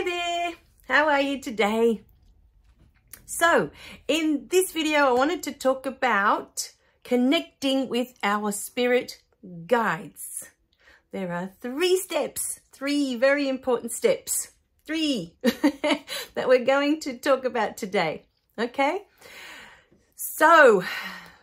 Hi there, how are you today? So in this video I wanted to talk about connecting with our spirit guides. There are three very important steps that we're going to talk about today, okay? So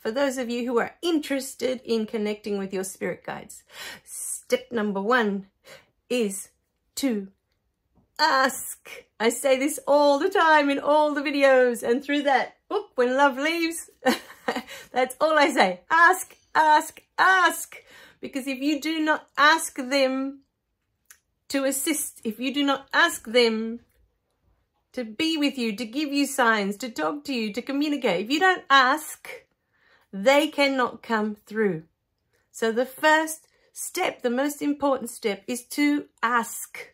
for those of you who are interested in connecting with your spirit guides, step number one is to ask. I say this all the time in all the videos and through that, when love leaves, that's all I say. Ask, ask, ask. Because if you do not ask them to assist, if you do not ask them to be with you, to give you signs, to talk to you, to communicate, if you don't ask, they cannot come through. So the first step, the most important step, is to ask.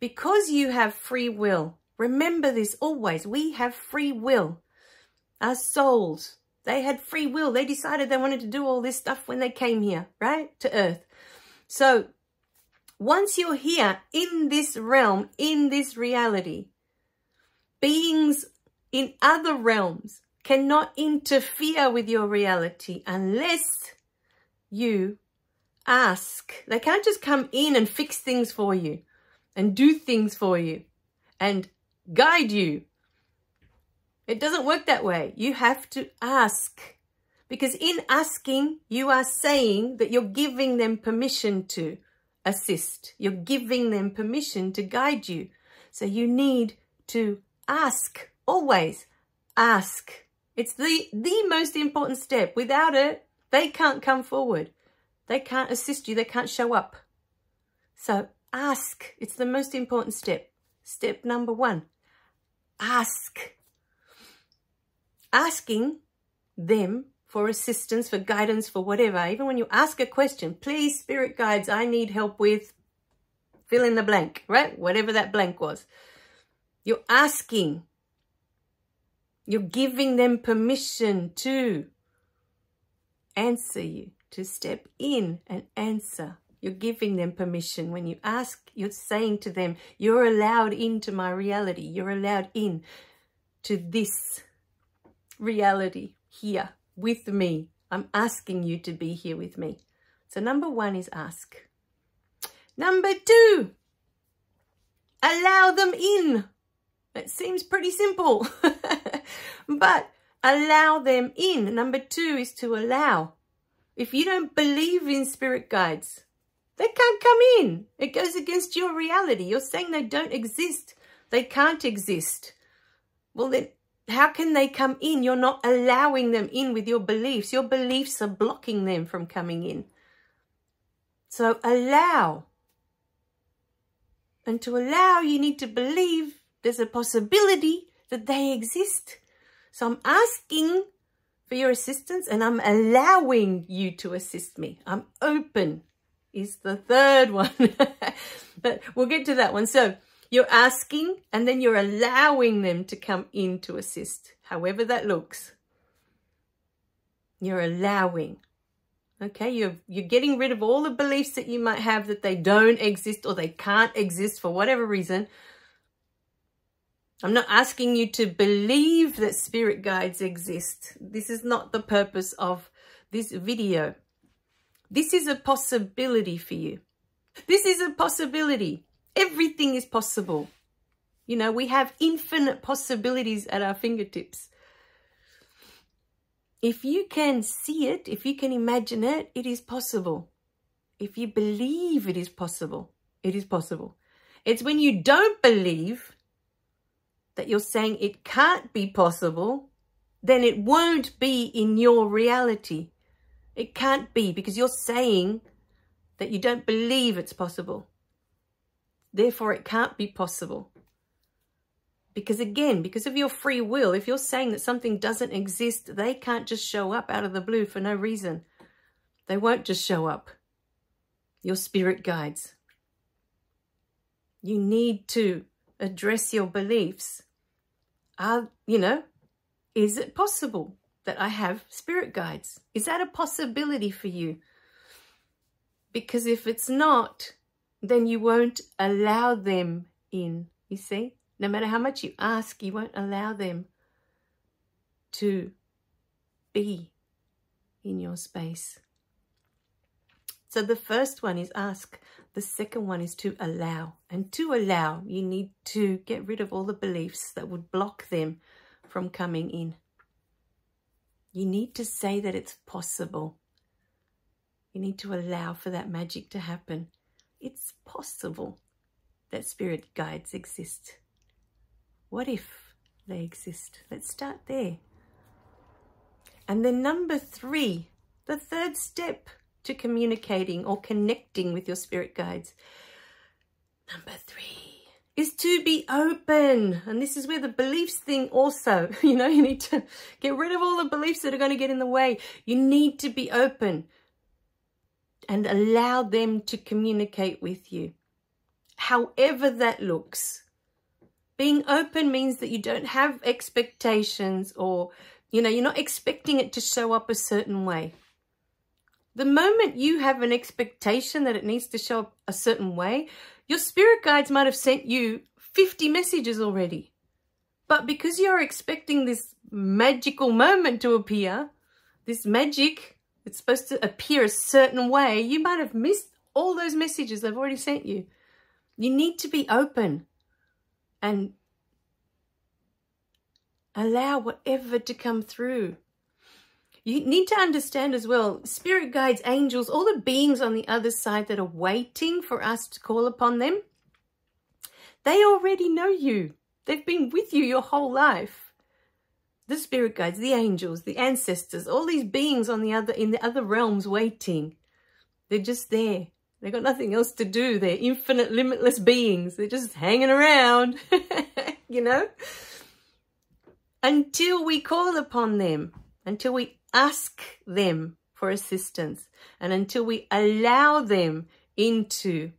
Because you have free will, remember this always, we have free will. Our souls, they had free will. They decided they wanted to do all this stuff when they came here, right, to Earth. So once you're here in this realm, in this reality, beings in other realms cannot interfere with your reality unless you ask. They can't just come in and fix things for you, and do things for you, and guide you. It doesn't work that way. You have to ask, because in asking, you are saying that you're giving them permission to assist. You're giving them permission to guide you. So you need to ask, always ask. It's the most important step. Without it, they can't come forward. They can't assist you. They can't show up. So ask. It's the most important step. Step number one, ask. Asking them for assistance, for guidance, for whatever. Even when you ask a question, please, spirit guides, I need help with fill in the blank, right? Whatever that blank was. You're asking. You're giving them permission to answer you, to step in and answer. You're giving them permission. When you ask, you're saying to them, you're allowed into my reality. You're allowed in to this reality here with me. I'm asking you to be here with me. So number one is ask. Number two, allow them in. It seems pretty simple, but allow them in. Number two is to allow. If you don't believe in spirit guides, they can't come in. It goes against your reality. You're saying they don't exist. They can't exist. Well, then how can they come in? You're not allowing them in with your beliefs. Your beliefs are blocking them from coming in. So allow. And to allow, you need to believe there's a possibility that they exist. So I'm asking for your assistance and I'm allowing you to assist me. I'm open. Is the third one, but we'll get to that one. So you're asking and then you're allowing them to come in to assist, however that looks. You're allowing, okay? You're getting rid of all the beliefs that you might have that they don't exist or they can't exist for whatever reason. I'm not asking you to believe that spirit guides exist. This is not the purpose of this video. This is a possibility for you. This is a possibility. Everything is possible. You know, we have infinite possibilities at our fingertips. If you can see it, if you can imagine it, it is possible. If you believe it is possible, it is possible. It's when you don't believe that you're saying it can't be possible, then it won't be in your reality. It can't be because you're saying that you don't believe it's possible. Therefore, it can't be possible. Because again, because of your free will, if you're saying that something doesn't exist, they can't just show up out of the blue for no reason. They won't just show up. Your spirit guides. You need to address your beliefs. Is it possible that I have spirit guides? Is that a possibility for you? Because if it's not, then you won't allow them in You see, no matter how much you ask, you won't allow them to be in your space. So the first one is ask. The second one is to allow. And to allow, you need to get rid of all the beliefs that would block them from coming in. You need to say that it's possible. You need to allow for that magic to happen. It's possible that spirit guides exist. What if they exist? Let's start there. And then number three, the third step to communicating or connecting with your spirit guides. Number three is to be open. And this is where the beliefs thing also, you know, you need to get rid of all the beliefs that are going to get in the way. You need to be open and allow them to communicate with you, however that looks. Being open means that you don't have expectations or, you know, you're not expecting it to show up a certain way. The moment you have an expectation that it needs to show up a certain way, your spirit guides might have sent you 50 messages already. But because you're expecting this magical moment to appear, this magic, it's supposed to appear a certain way, you might have missed all those messages they've already sent you. You need to be open and allow whatever to come through. You need to understand as well, spirit guides, angels, all the beings on the other side that are waiting for us to call upon them, they already know you. They've been with you your whole life. The spirit guides, the angels, the ancestors, all these beings on the other, in the other realms waiting. They're just there. They've got nothing else to do. They're infinite, limitless beings. They're just hanging around, you know, until we call upon them, until we ask them for assistance, and until we allow them into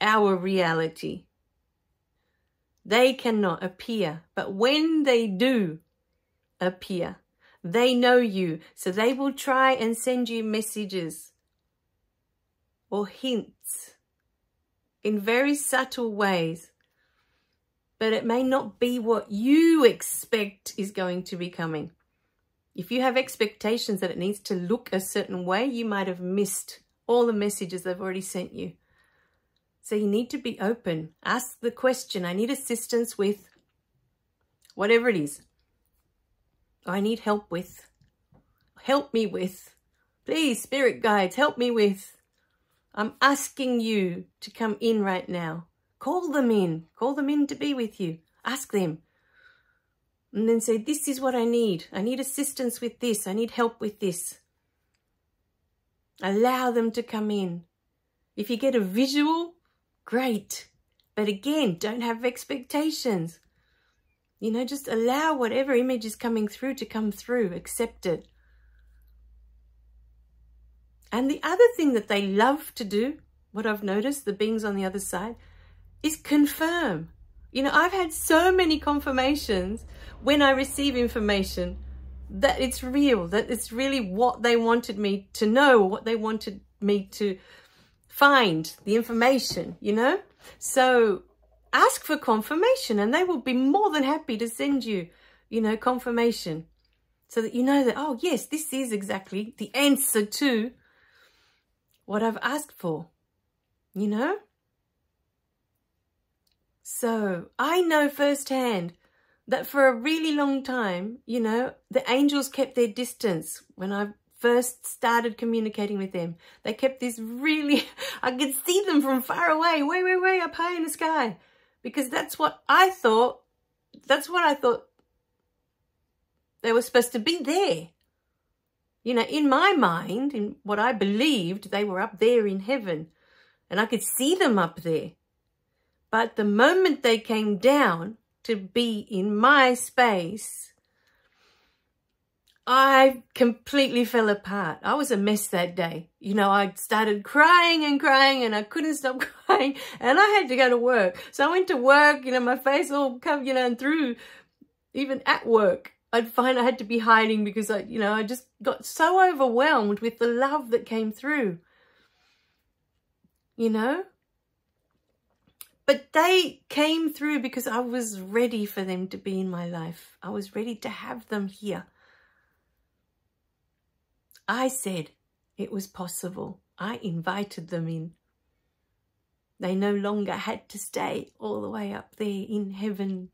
our reality. They cannot appear, but when they do appear, they know you, so they will try and send you messages or hints in very subtle ways, but it may not be what you expect is going to be coming. If you have expectations that it needs to look a certain way, you might have missed all the messages they've already sent you. So you need to be open. Ask the question, I need assistance with whatever it is. I need help with. Help me with. Please, spirit guides, help me with. I'm asking you to come in right now. Call them in. Call them in to be with you. Ask them. And then say, this is what I need. I need assistance with this. I need help with this. Allow them to come in. If you get a visual, great. But again, don't have expectations. You know, just allow whatever image is coming through to come through. Accept it. And the other thing that they love to do, what I've noticed, the beings on the other side, is confirm. You know, I've had so many confirmations when I receive information that it's real, that it's really what they wanted me to know, what they wanted me to find, the information, you know. So ask for confirmation and they will be more than happy to send you, you know, confirmation so that you know that, oh, yes, this is exactly the answer to what I've asked for, you know. So I know firsthand that for a really long time, you know, the angels kept their distance when I first started communicating with them. They kept this really, I could see them from far away, way, way, way up high in the sky, because that's what I thought. That's what I thought they were supposed to be there. You know, in my mind, in what I believed, they were up there in heaven and I could see them up there. But the moment they came down to be in my space, I completely fell apart. I was a mess that day. You know, I started crying and crying and I couldn't stop crying and I had to go to work. So I went to work, you know, my face all come, you know, and through, even at work, I'd find I had to be hiding because I, you know, I just got so overwhelmed with the love that came through, you know. But they came through because I was ready for them to be in my life. I was ready to have them here. I said it was possible. I invited them in. They no longer had to stay all the way up there in heaven,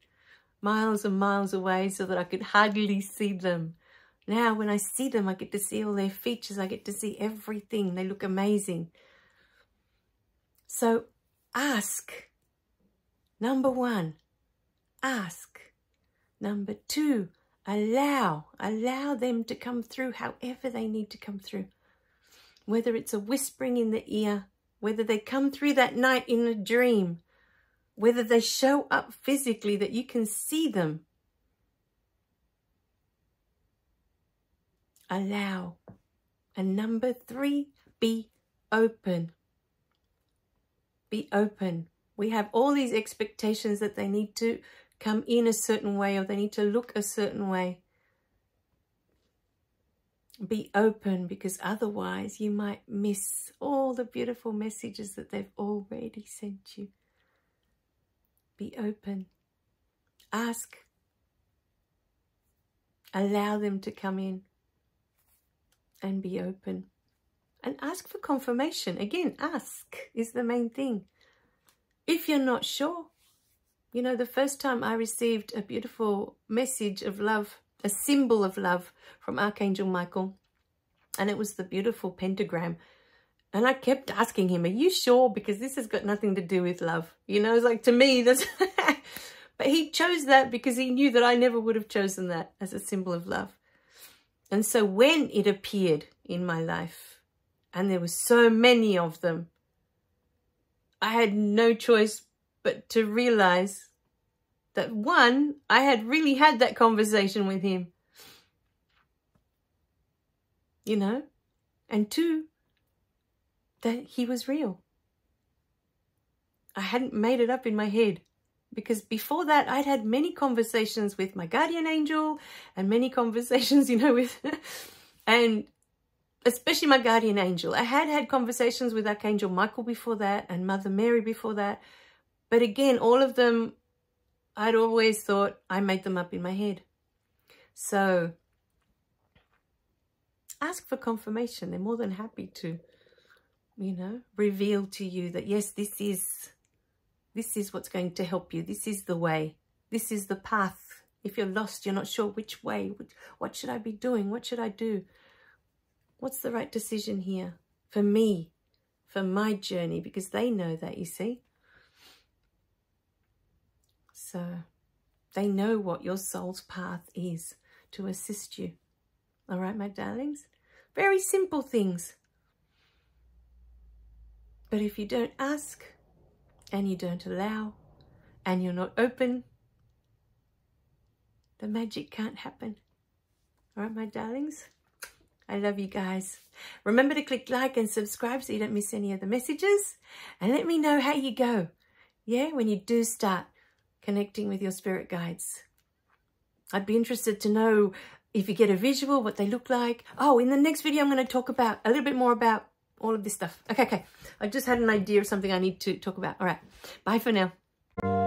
miles and miles away, so that I could hardly see them. Now when I see them, I get to see all their features. I get to see everything. They look amazing. So ask. Number one, ask. Number two, allow. Allow them to come through however they need to come through. Whether it's a whispering in the ear, whether they come through that night in a dream, whether they show up physically that you can see them. Allow. And number three, be open. Be open. We have all these expectations that they need to come in a certain way or they need to look a certain way. Be open, because otherwise you might miss all the beautiful messages that they've already sent you. Be open. Ask. Allow them to come in. And be open. And ask for confirmation. Again, ask is the main thing. If you're not sure, you know, the first time I received a beautiful message of love, a symbol of love from Archangel Michael, and it was the beautiful pentagram. And I kept asking him, are you sure? Because this has got nothing to do with love. You know, it's like, to me, that's... But he chose that because he knew that I never would have chosen that as a symbol of love. And so when it appeared in my life, and there were so many of them, I had no choice but to realize that, one, I had really had that conversation with him, you know, and two, that he was real. I hadn't made it up in my head, because before that I'd had many conversations with my guardian angel and many conversations, you know, with, and especially my guardian angel. I had had conversations with Archangel Michael before that and Mother Mary before that. But again, all of them, I'd always thought I made them up in my head. So ask for confirmation. They're more than happy to, you know, reveal to you that, yes, this is what's going to help you. This is the way. This is the path. If you're lost, you're not sure which way, what should I be doing? What should I do? What's the right decision here for me, for my journey? Because they know that, you see. So they know what your soul's path is to assist you. All right, my darlings? Very simple things. But if you don't ask and you don't allow and you're not open, the magic can't happen. All right, my darlings? I love you guys. Remember to click like and subscribe so you don't miss any of the messages. And let me know how you go. Yeah, when you do start connecting with your spirit guides. I'd be interested to know if you get a visual, what they look like. Oh, in the next video, I'm going to talk about a little bit more about all of this stuff. Okay. I just had an idea of something I need to talk about. All right. Bye for now.